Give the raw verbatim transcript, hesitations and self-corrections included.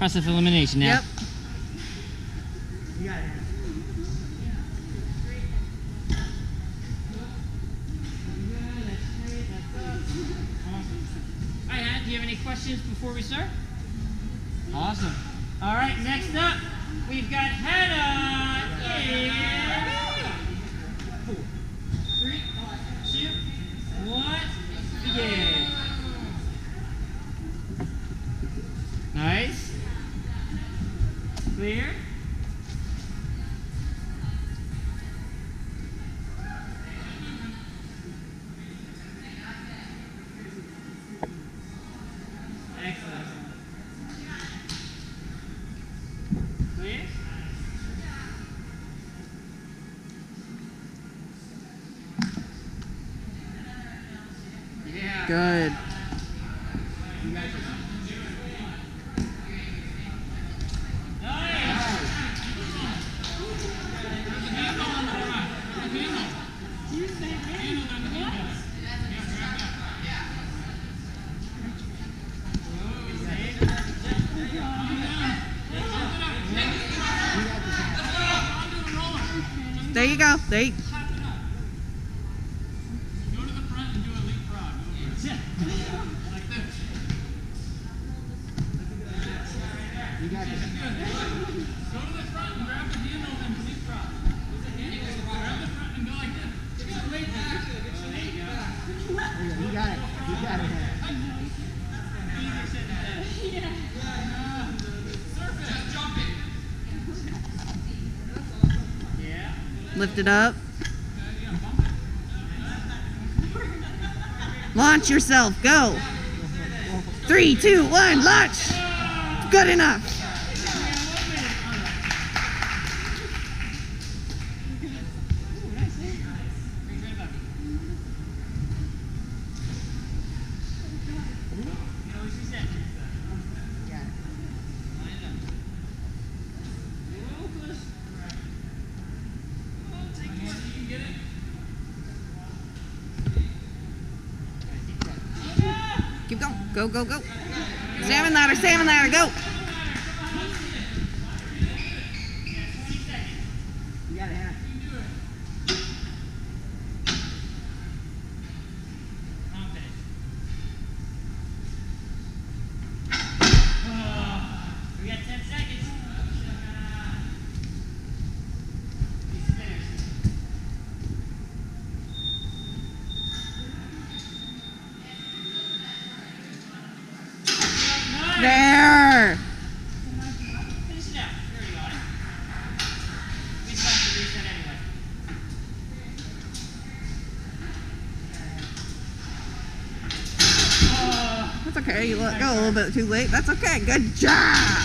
Process of elimination now. Yep. You got it. All right, Hannah, do you have any questions before we start? Awesome. All right, next up, we've got Hannah. Yeah. Three, two, one, begin. Nice. Clear. Excellent. Clear. Yeah. Good. There you go. There you go. Go to the front and do a leapfrog. Like this. You got it. Go to the front and grab the handles and leapfrog. With the handles, grab the front and go like this. There you go. You got it. You got it. Lift it up. Launch yourself. Go. Three, two, one, launch. Good enough. Keep going. Go, go, go. Salmon ladder, salmon ladder, go. You got it, Hannah. We got ten seconds. There! Finish it out. There you are. We just have to reset anyway. Uh, That's okay. You let go a little bit too late. That's okay. Good job!